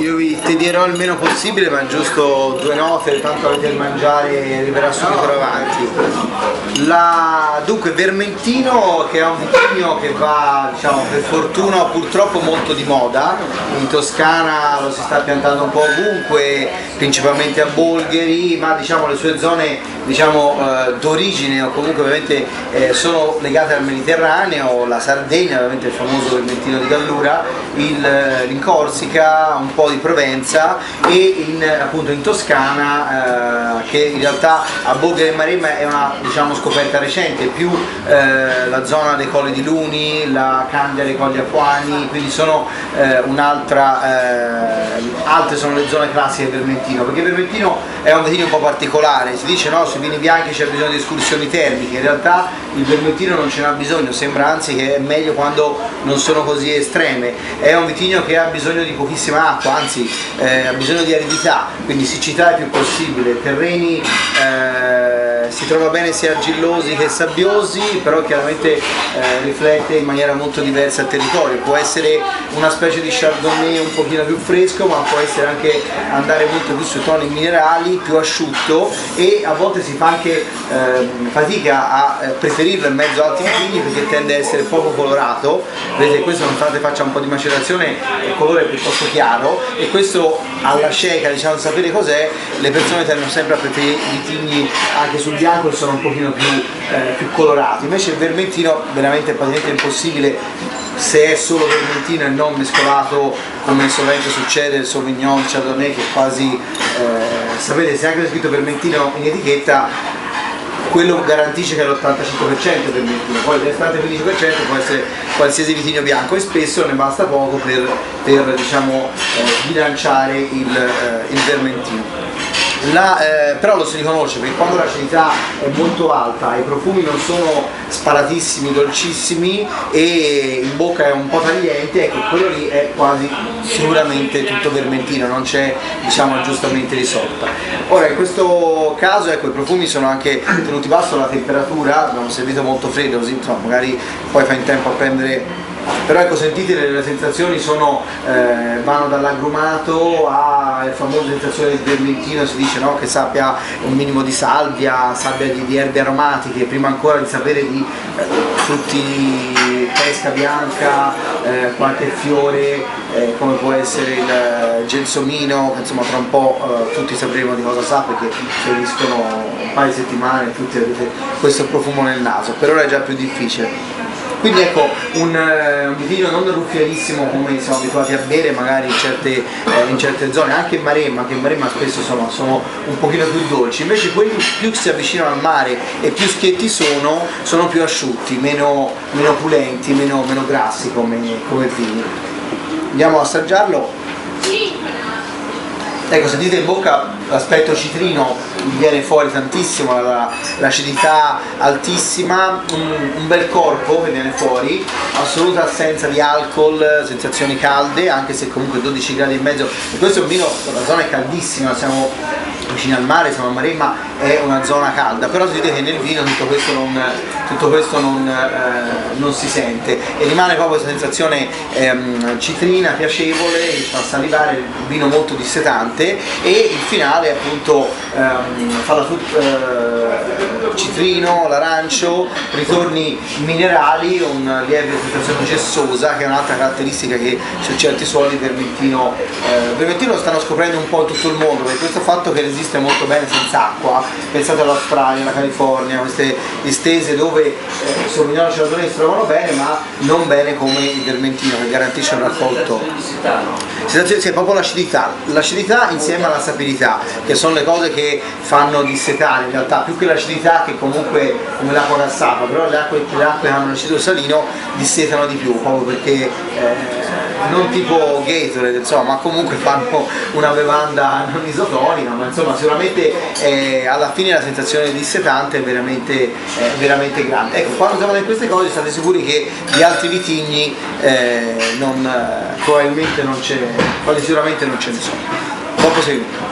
Io ti dirò il meno possibile, ma giusto due note, tanto avete il mangiare arriverà subito avanti. Dunque Vermentino, che è un vitigno che va, diciamo, per fortuna o purtroppo molto di moda, in Toscana lo si sta piantando un po' ovunque, principalmente a Bolgheri, ma diciamo le sue zone d'origine o comunque ovviamente sono legate al Mediterraneo, la Sardegna, ovviamente il famoso Vermentino di Gallura, in Corsica, un po' di Provenza e appunto in Toscana, che in realtà a Bogue e Maremma è una scoperta recente, più la zona dei Colli di Luni, la Candia dei Colli Apuani, quindi sono altre sono le zone classiche del Vermentino, perché Vermentino è un vitigno un po' particolare, si dice no, sui vini bianchi c'è bisogno di escursioni termiche, in realtà il Vermentino non ce n'ha bisogno, sembra anzi che è meglio quando non sono così estreme, è un vitigno che ha bisogno di pochissima acqua, anzi ha bisogno di aridità, quindi siccità il più possibile, terreni si trova bene sia argillosi che sabbiosi, però chiaramente riflette in maniera molto diversa il territorio, può essere una specie di Chardonnay un pochino più fresco, ma può essere anche andare molto più su toni minerali, più asciutto, e a volte si fa anche fatica a preferirlo in mezzo ad altri vitigni perché tende a essere poco colorato, vedete questo nonostante faccia un po' di macerazione il colore è piuttosto chiaro, e questo alla cieca, sapere cos'è, le persone tendono sempre a preferire i vitigni anche sul bianco, sono un pochino più colorati, invece il Vermentino veramente è praticamente impossibile se è solo Vermentino e non mescolato, come sovente succede, il Sauvignon, il Chardonnay, che quasi sapete, se è anche scritto Vermentino in etichetta, quello garantisce che è l'85% del vitigno, poi il restante 15% può essere qualsiasi vitigno bianco e spesso ne basta poco per bilanciare il Vermentino. Però lo si riconosce perché quando l'acidità è molto alta, i profumi non sono sparatissimi, dolcissimi e in bocca è un po' tagliente, ecco quello lì è quasi sicuramente tutto Vermentino, non c'è aggiustamento di sorta. Ora in questo caso ecco, i profumi sono anche tenuti basso la temperatura, abbiamo servito molto freddo così magari poi fa in tempo a prendere, però ecco sentite le sensazioni sono, vanno dall'agrumato alla famosa sensazione del Vermentino, si dice no, che sappia un minimo di salvia, di erbe aromatiche, prima ancora di sapere di frutti, pesca bianca, qualche fiore, come può essere il gelsomino, insomma tra un po' tutti sapremo di cosa sa perché finiscono un paio di settimane, tutti avete questo profumo nel naso, per ora è già più difficile. Quindi ecco, un vitigno non ruffianissimo come siamo abituati a bere magari in certe zone, anche in Maremma, che in Maremma spesso sono un pochino più dolci, invece quelli più si avvicinano al mare e più schietti sono più asciutti, meno pulenti, meno grassi come vini. Andiamo a assaggiarlo. Ecco, sentite in bocca l'aspetto citrino, viene fuori tantissimo, l'acidità altissima, un bel corpo che viene fuori, assoluta assenza di alcol, sensazioni calde, anche se comunque 12 gradi e mezzo, e questo è un vino, la zona è caldissima, siamo vicino al mare, siamo a Maremma, è una zona calda, però sentite che nel vino tutto questo non si sente e rimane proprio questa sensazione citrina, piacevole, che fa salivare, il vino molto dissetante, e il finale appunto fa la citrino, l'arancio, ritorni minerali, una lieve sensazione gessosa che è un'altra caratteristica che su certi suoli Vermentino lo stanno scoprendo un po' in tutto il mondo, per questo fatto che resiste molto bene senza acqua, pensate all'Australia, alla California, queste distese dove il Sauvignon e il Chardonnay si trovano bene ma non bene come il Vermentino, che garantisce un raccolto. È proprio l'acidità, insieme alla sapidità, che sono le cose che fanno dissetare in realtà, più che l'acidità che comunque come l'acqua cassata, però le acque che hanno un acido salino dissetano di più, proprio perché non tipo Gatorade ma comunque fanno una bevanda non isotonica, ma insomma sicuramente alla fine la sensazione dissetante è veramente grande. Ecco, quando siamo in queste cose state sicuri che gli altri vitigni probabilmente non ce ne sono. Buon proseguimento.